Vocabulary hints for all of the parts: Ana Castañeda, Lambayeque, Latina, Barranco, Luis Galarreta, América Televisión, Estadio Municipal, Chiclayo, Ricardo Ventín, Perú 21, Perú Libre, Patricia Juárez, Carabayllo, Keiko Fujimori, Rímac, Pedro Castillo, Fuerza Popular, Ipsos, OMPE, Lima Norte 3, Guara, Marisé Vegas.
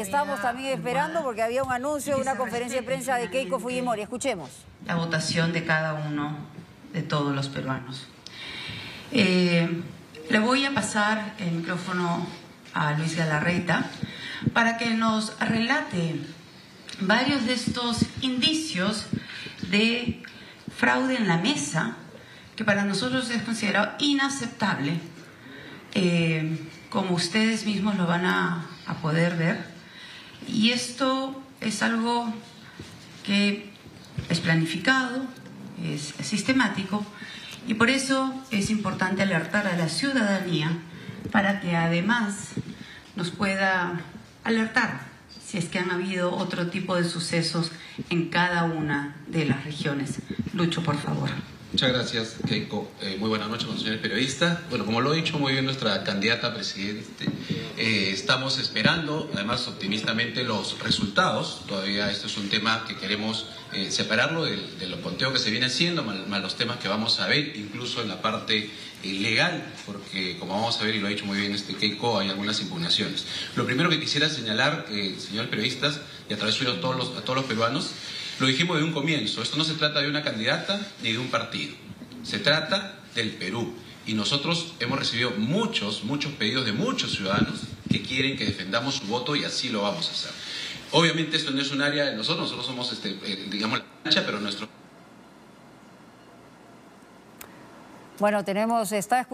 Estamos también esperando porque había un anuncio, una conferencia de prensa de Keiko Fujimori. Escuchemos. La votación de cada uno, de todos los peruanos. Le voy a pasar el micrófono a Luis Galarreta para que nos relate varios de estos indicios de fraude en la mesa que para nosotros es considerado inaceptable. Como ustedes mismos lo van a poder ver, y esto es algo que es planificado, es sistemático, y por eso es importante alertar a la ciudadanía para que además nos pueda alertar si es que han habido otro tipo de sucesos en cada una de las regiones. Lucho, por favor. Muchas gracias, Keiko. Muy buenas noches, señores periodistas. Bueno, como lo ha dicho muy bien nuestra candidata a presidente, estamos esperando, además, optimistamente, los resultados. Todavía esto es un tema que queremos separarlo de los conteos que se viene haciendo, más los temas que vamos a ver, incluso en la parte legal, porque como vamos a ver, y lo ha dicho muy bien Keiko, hay algunas impugnaciones. Lo primero que quisiera señalar, señores periodistas, y a través suyo a todos los peruanos, lo dijimos de un comienzo, esto no se trata de una candidata ni de un partido, se trata del Perú. Y nosotros hemos recibido muchos pedidos de muchos ciudadanos que quieren que defendamos su voto y así lo vamos a hacer. Obviamente esto no es un área de nosotros, nosotros somos, digamos, la cancha, pero nuestro... Bueno,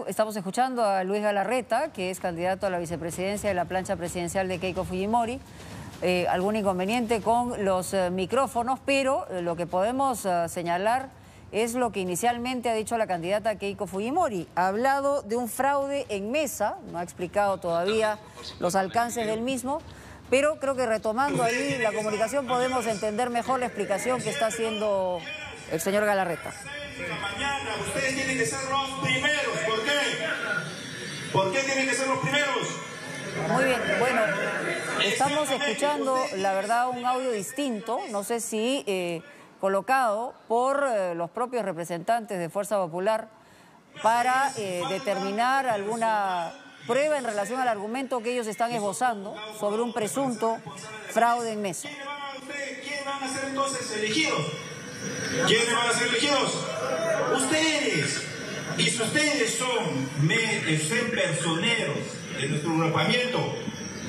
estamos escuchando a Luis Galarreta, que es candidato a la vicepresidencia de la plancha presidencial de Keiko Fujimori. Algún inconveniente con los micrófonos, pero lo que podemos señalar es lo que inicialmente ha dicho la candidata Keiko Fujimori. Ha hablado de un fraude en mesa, no ha explicado todavía los alcances del mismo, pero creo que retomando ahí la comunicación podemos entender mejor la explicación que está haciendo el señor Galarreta. Mañana ustedes tienen que ser los primeros. ¿Por qué? ¿Por qué tienen que ser los primeros? Muy bien, bueno, estamos escuchando, la verdad, un audio distinto, no sé si colocado por los propios representantes de Fuerza Popular para determinar alguna prueba en relación al argumento que ellos están esbozando sobre un presunto fraude en mesa. ¿Quiénes van a ser entonces elegidos? ¿Quiénes van a ser elegidos? Ustedes. Y si ustedes son personeros de nuestro agrupamiento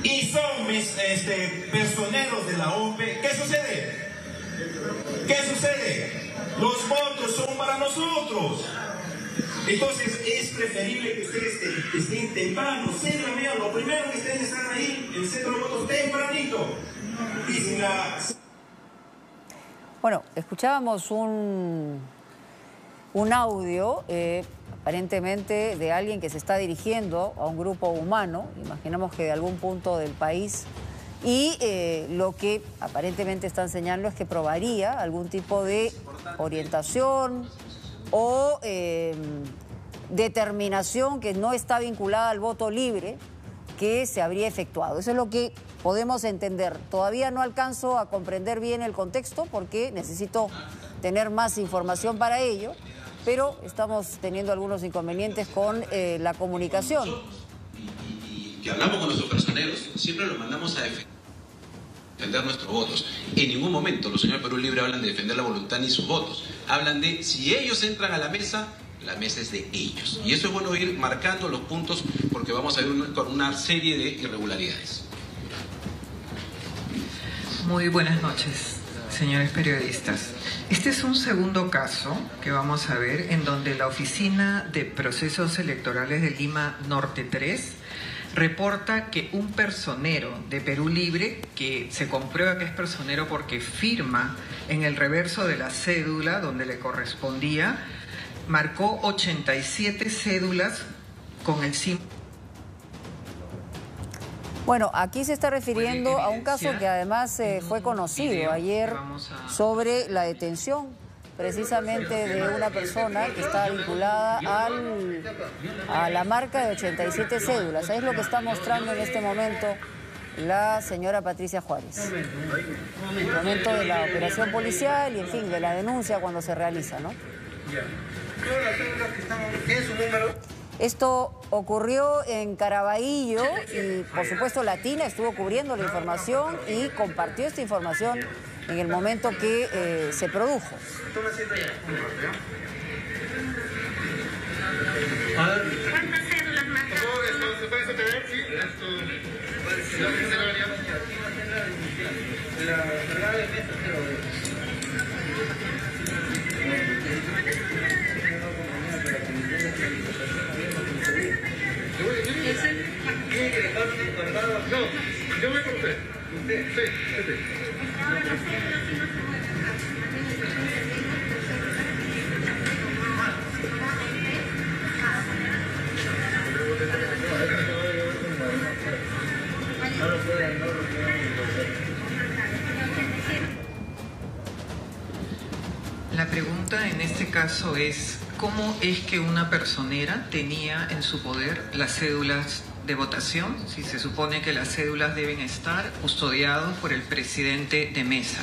y son personeros de la OMPE, ¿qué sucede? ¿Qué sucede? Los votos son para nosotros. Entonces es preferible que ustedes estén temprano, lo primero que ustedes están ahí, el centro de votos tempranito. Y si la... Bueno, escuchábamos un audio aparentemente de alguien que se está dirigiendo a un grupo humano, imaginamos que de algún punto del país, y lo que aparentemente están señalando es que probaría algún tipo de orientación o determinación que no está vinculada al voto libre que se habría efectuado. Eso es lo que podemos entender. Todavía no alcanzo a comprender bien el contexto porque necesito tener más información para ello. Pero estamos teniendo algunos inconvenientes con la comunicación. Y que hablamos con nuestros personeros, siempre los mandamos a defender nuestros votos. En ningún momento los señores Perú Libre hablan de defender la voluntad ni sus votos. Hablan de si ellos entran a la mesa es de ellos. Y eso es bueno ir marcando los puntos porque vamos a ir con una serie de irregularidades. Muy buenas noches, señores periodistas. Este es un segundo caso que vamos a ver en donde la Oficina de Procesos Electorales de Lima Norte 3 reporta que un personero de Perú Libre, que se comprueba que es personero porque firma en el reverso de la cédula donde le correspondía, marcó 87 cédulas con el símbolo. Bueno, aquí se está refiriendo a un caso que además fue conocido ayer sobre la detención precisamente de una persona que está vinculada a la marca de 87 cédulas. Ahí es lo que está mostrando en este momento la señora Patricia Juárez. En el momento de la operación policial y, en fin, de la denuncia cuando se realiza, ¿no? Esto ocurrió en Carabayllo y, por supuesto, Latina estuvo cubriendo la información y compartió esta información en el momento que se produjo. ¿Cuántas cédulas más? ¿Se puede ver? Sí. No, yo voy con usted. Sí. La pregunta en este caso es, ¿cómo es que una personera tenía en su poder las cédulas de votación, si se supone que las cédulas deben estar custodiadas por el presidente de mesa?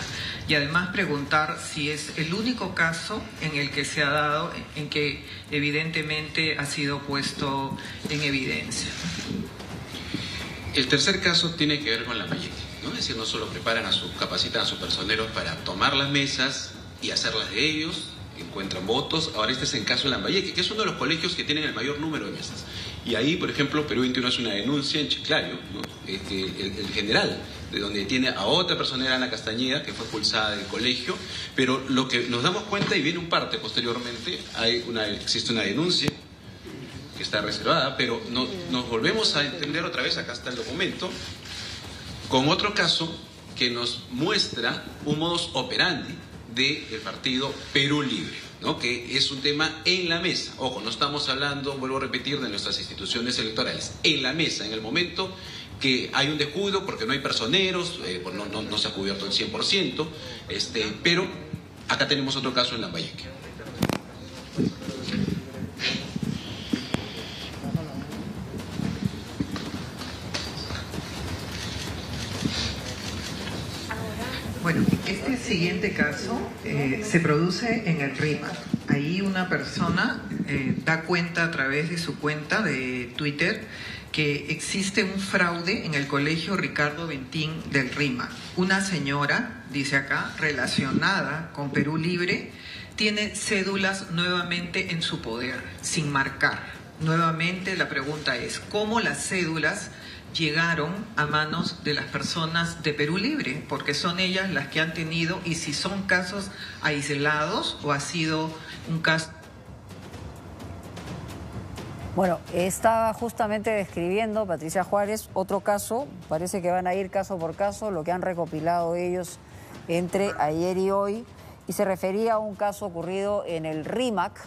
Y además preguntar si es el único caso en el que se ha dado, en que evidentemente ha sido puesto en evidencia. El tercer caso tiene que ver con Lambayeque, ¿no? Es decir, no solo preparan a sus, capacitan a sus personeros para tomar las mesas y hacerlas de ellos, encuentran votos. Ahora este es el caso de Lambayeque, que es uno de los colegios que tienen el mayor número de mesas. Y ahí, por ejemplo, Perú 21 hace una denuncia en Chiclayo, ¿no? El general, de donde tiene a otra personera, Ana Castañeda, que fue expulsada del colegio. Pero lo que nos damos cuenta, y viene un parte posteriormente, existe una denuncia que está reservada, pero nos volvemos a entender otra vez, acá está el documento, con otro caso que nos muestra un modus operandi del partido Perú Libre, ¿no? Que es un tema en la mesa. Ojo, no estamos hablando, vuelvo a repetir, de nuestras instituciones electorales. En la mesa, en el momento que hay un descuido, porque no hay personeros, no se ha cubierto el 100%, pero acá tenemos otro caso en Lambayeque. Bueno, este siguiente caso se produce en el Rímac. Ahí una persona da cuenta a través de su cuenta de Twitter que existe un fraude en el colegio Ricardo Ventín del Rímac. Una señora, dice acá, relacionada con Perú Libre, tiene cédulas nuevamente en su poder, sin marcar. Nuevamente la pregunta es, ¿cómo las cédulas llegaron a manos de las personas de Perú Libre? Porque son ellas las que han tenido, y si son casos aislados o ha sido un caso. Bueno, estaba justamente describiendo Patricia Juárez otro caso, parece que van a ir caso por caso, lo que han recopilado ellos entre ayer y hoy, y se refería a un caso ocurrido en el Rímac,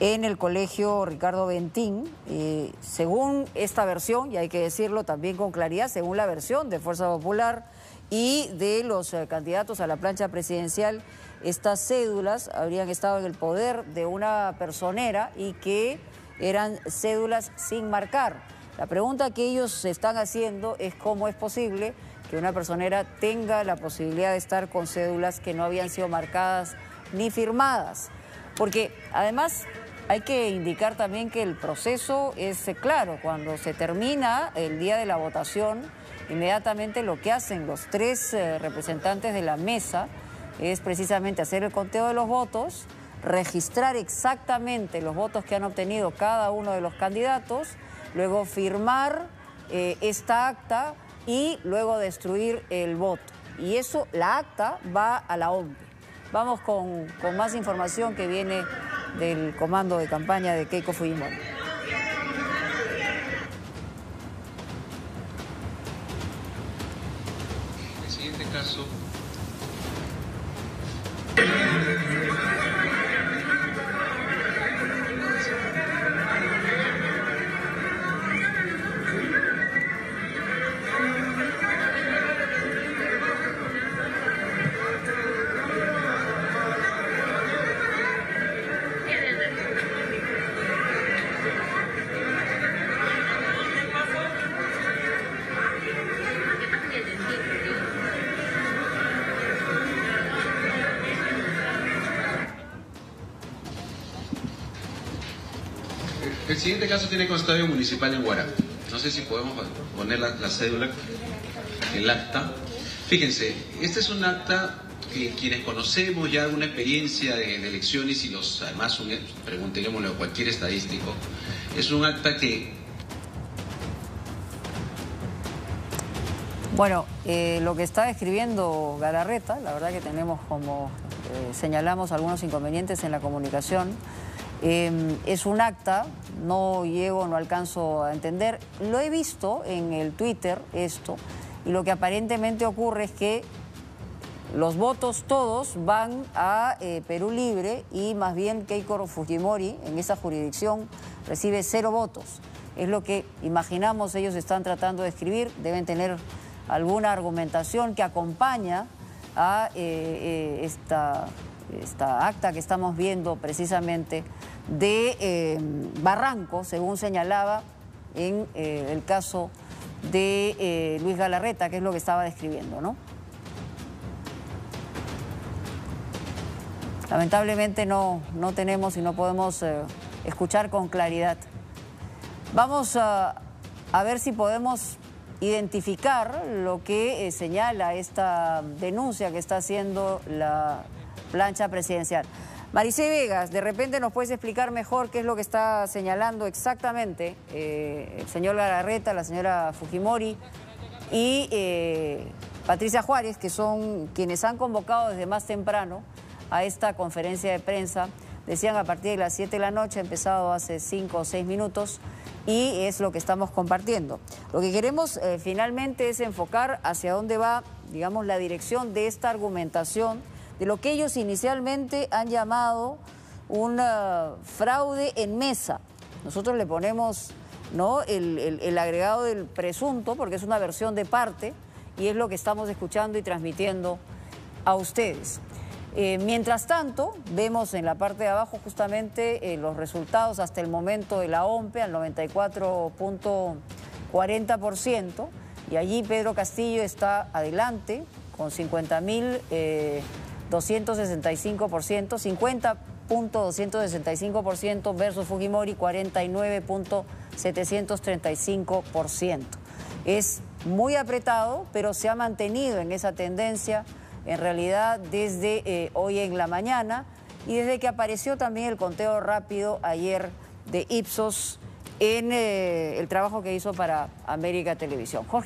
en el colegio Ricardo Ventín, y según esta versión, y hay que decirlo también con claridad, según la versión de Fuerza Popular y de los candidatos a la plancha presidencial, estas cédulas habrían estado en el poder de una personera y que eran cédulas sin marcar. La pregunta que ellos se están haciendo es cómo es posible que una personera tenga la posibilidad de estar con cédulas que no habían sido marcadas ni firmadas. Porque además hay que indicar también que el proceso es claro. Cuando se termina el día de la votación, inmediatamente lo que hacen los tres representantes de la mesa es precisamente hacer el conteo de los votos, registrar exactamente los votos que han obtenido cada uno de los candidatos, luego firmar esta acta y luego destruir el voto. Y eso, la acta, va a la OMPE. Vamos con más información que viene del comando de campaña de Keiko Fujimori. El siguiente caso. El siguiente caso tiene con Estadio Municipal en Guara. No sé si podemos poner la cédula, el acta. Fíjense, este es un acta que quienes conocemos ya alguna experiencia de elecciones y además, preguntémosle a cualquier estadístico, es un acta que... Bueno, lo que está describiendo Galarreta, la verdad que tenemos, como señalamos, algunos inconvenientes en la comunicación. Es un acta, no alcanzo a entender. Lo he visto en el Twitter esto, y lo que aparentemente ocurre es que los votos todos van a Perú Libre, y más bien Keiko Fujimori en esa jurisdicción recibe 0 votos. Es lo que imaginamos ellos están tratando de escribir, deben tener alguna argumentación que acompaña a esta acta que estamos viendo precisamente de Barranco, según señalaba en el caso de Luis Galarreta, que es lo que estaba describiendo, ¿no? Lamentablemente no tenemos y no podemos escuchar con claridad. Vamos a ver si podemos identificar lo que señala esta denuncia que está haciendo la plancha presidencial. Marisé Vegas, de repente nos puedes explicar mejor qué es lo que está señalando exactamente el señor Galarreta, la señora Fujimori y Patricia Juárez, que son quienes han convocado desde más temprano a esta conferencia de prensa. Decían a partir de las 7 de la noche, ha empezado hace 5 o 6 minutos, y es lo que estamos compartiendo. Lo que queremos finalmente es enfocar hacia dónde va, digamos, la dirección de esta argumentación, de lo que ellos inicialmente han llamado un fraude en mesa. Nosotros le ponemos, ¿no?, el agregado del presunto, porque es una versión de parte, y es lo que estamos escuchando y transmitiendo a ustedes. Mientras tanto, vemos en la parte de abajo justamente los resultados hasta el momento de la OMPE al 94.40%, y allí Pedro Castillo está adelante con 50.265% versus Fujimori 49.735%. Es muy apretado, pero se ha mantenido en esa tendencia en realidad desde hoy en la mañana, y desde que apareció también el conteo rápido ayer de Ipsos en el trabajo que hizo para América Televisión. Jorge.